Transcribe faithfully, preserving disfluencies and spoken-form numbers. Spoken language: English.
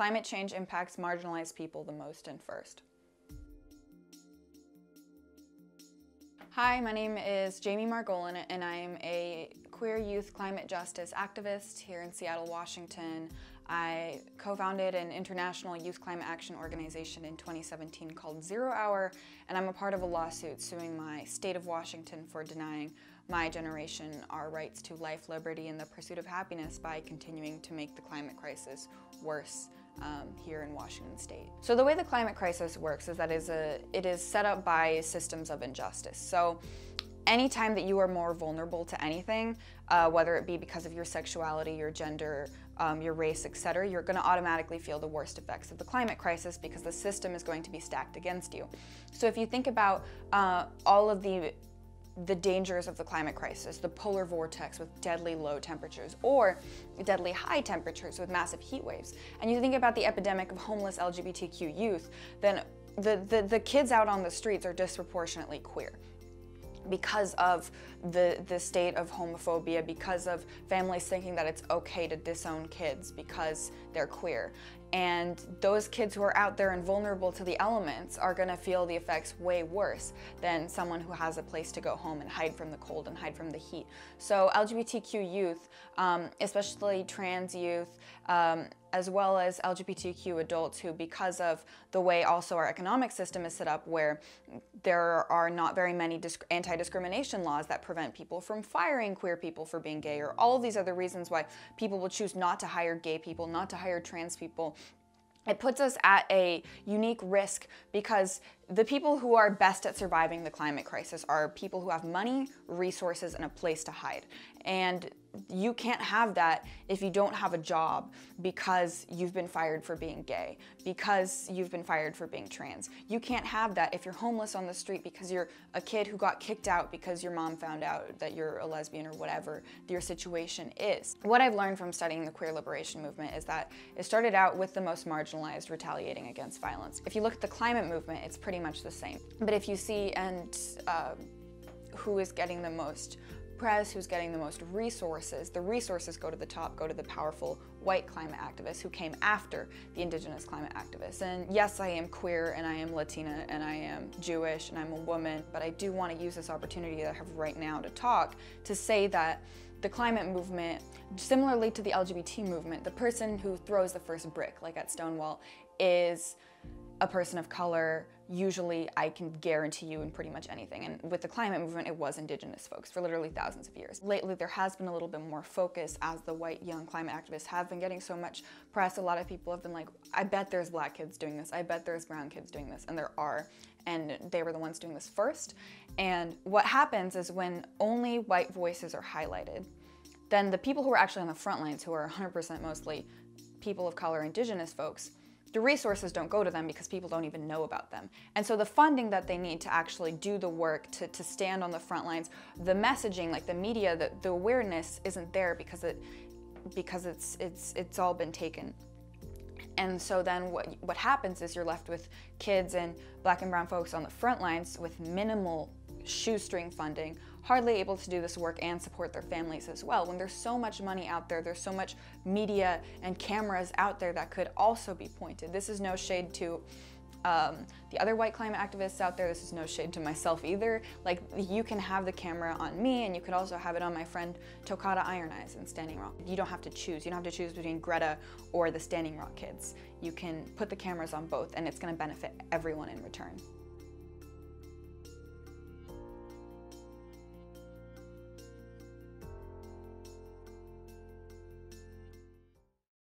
Climate change impacts marginalized people the most and first. Hi, my name is Jamie Margolin, and I am a queer youth climate justice activist here in Seattle, Washington. I co-founded an international youth climate action organization in twenty seventeen called Zero Hour, and I'm a part of a lawsuit suing my state of Washington for denying my generation our rights to life, liberty, and the pursuit of happiness by continuing to make the climate crisis worse um, here in Washington state. So the way the climate crisis works is that is a, it is set up by systems of injustice. So anytime that you are more vulnerable to anything, uh, whether it be because of your sexuality, your gender, um, your race, et cetera, you're going to automatically feel the worst effects of the climate crisis because the system is going to be stacked against you. So if you think about uh, all of the the dangers of the climate crisis, the polar vortex with deadly low temperatures or deadly high temperatures with massive heat waves, and you think about the epidemic of homeless L G B T Q youth, then the, the, the kids out on the streets are disproportionately queer because of the, the state of homophobia, because of families thinking that it's okay to disown kids because they're queer. And those kids who are out there and vulnerable to the elements are gonna feel the effects way worse than someone who has a place to go home and hide from the cold and hide from the heat. So L G B T Q youth, um, especially trans youth, um, as well as L G B T Q adults who, because of the way also our economic system is set up where there are not very many anti-discrimination laws that prevent people from firing queer people for being gay, or all of these other reasons why people will choose not to hire gay people, not to hire trans people, it puts us at a unique risk because the people who are best at surviving the climate crisis are people who have money, resources, and a place to hide. And you can't have that if you don't have a job because you've been fired for being gay, because you've been fired for being trans. You can't have that if you're homeless on the street because you're a kid who got kicked out because your mom found out that you're a lesbian or whatever your situation is. What I've learned from studying the queer liberation movement is that it started out with the most marginalized retaliating against violence. If you look at the climate movement, it's pretty much the same. But if you see and uh, who is getting the most press, who's getting the most resources, the resources go to the top, go to the powerful white climate activists who came after the indigenous climate activists. And yes, I am queer, and I am Latina, and I am Jewish, and I'm a woman, but I do want to use this opportunity that I have right now to talk to say that the climate movement, similarly to the L G B T movement, the person who throws the first brick, like at Stonewall, is a person of color. Usually I can guarantee you in pretty much anything. And with the climate movement, it was indigenous folks for literally thousands of years. Lately, there has been a little bit more focus as the white young climate activists have been getting so much press. A lot of people have been like, I bet there's black kids doing this. I bet there's brown kids doing this. And there are. And they were the ones doing this first. And what happens is when only white voices are highlighted, then the people who are actually on the front lines, who are one hundred percent mostly people of color, indigenous folks, the resources don't go to them because people don't even know about them. And so the funding that they need to actually do the work, to, to stand on the front lines, the messaging, like the media, the, the awareness isn't there because it because it's it's it's all been taken. And so then what, what happens is you're left with kids and black and brown folks on the front lines with minimal shoestring funding, hardly able to do this work and support their families as well. When there's so much money out there, there's so much media and cameras out there that could also be pointed. This is no shade to um, the other white climate activists out there. This is no shade to myself either. Like, you can have the camera on me, and you could also have it on my friend Tokata Iron Eyes in Standing Rock. You don't have to choose. You don't have to choose between Greta or the Standing Rock kids. You can put the cameras on both, and it's going to benefit everyone in return.